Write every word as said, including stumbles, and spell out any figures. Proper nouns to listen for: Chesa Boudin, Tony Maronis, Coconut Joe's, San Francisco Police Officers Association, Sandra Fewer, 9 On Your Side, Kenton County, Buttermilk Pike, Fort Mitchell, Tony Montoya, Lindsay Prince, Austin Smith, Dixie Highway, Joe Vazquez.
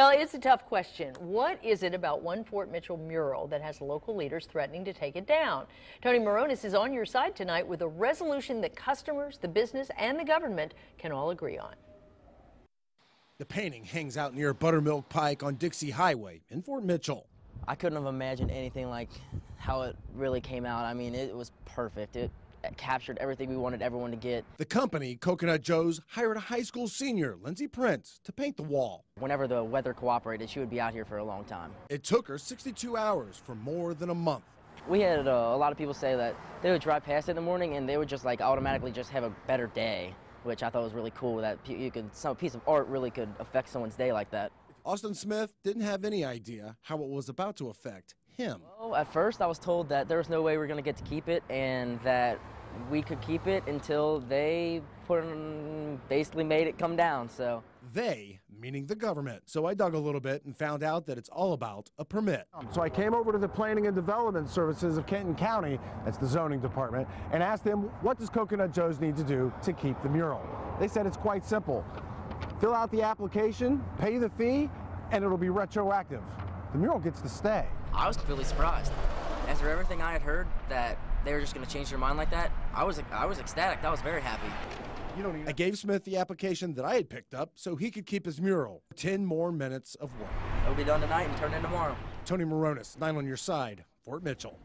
Well, it's a tough question. What is it about one Fort Mitchell mural that has local leaders threatening to take it down? Tony Maronis is on your side tonight with a resolution that customers, the business, and the government can all agree on. The painting hangs out near Buttermilk Pike on Dixie Highway in Fort Mitchell. I couldn't have imagined anything like how it really came out. I mean, it was perfect. It captured everything we wanted everyone to get. The company, Coconut Joe's, hired a high school senior, Lindsay Prince, to paint the wall. Whenever the weather cooperated, she would be out here for a long time. It took her sixty-two hours for more than a month. We had uh, a lot of people say that they would drive past it in the morning and they would just like automatically just have a better day, which I thought was really cool that you could, some piece of art really could affect someone's day like that. Austin Smith didn't have any idea how it was about to affect him. Well, at first I was told that there was no way we were going to get to keep it and that we could keep it until they put in, basically made it come down. So they, meaning the government. So I dug a little bit and found out that it's all about a permit. So I came over to the Planning and Development Services of Kenton County, that's the zoning department, and asked them, what does Coconut Joe's need to do to keep the mural? They said it's quite simple. Fill out the application, pay the fee, and it'll be retroactive. The mural gets to stay. I was really surprised. After everything I had heard that they were just going to change their mind like that, I was I was ecstatic. I was very happy. You don't need I gave Smith the application that I had picked up so he could keep his mural. Ten more minutes of work. It'll be done tonight and turned in tomorrow. Tony Maronis, nine on your side, Fort Mitchell.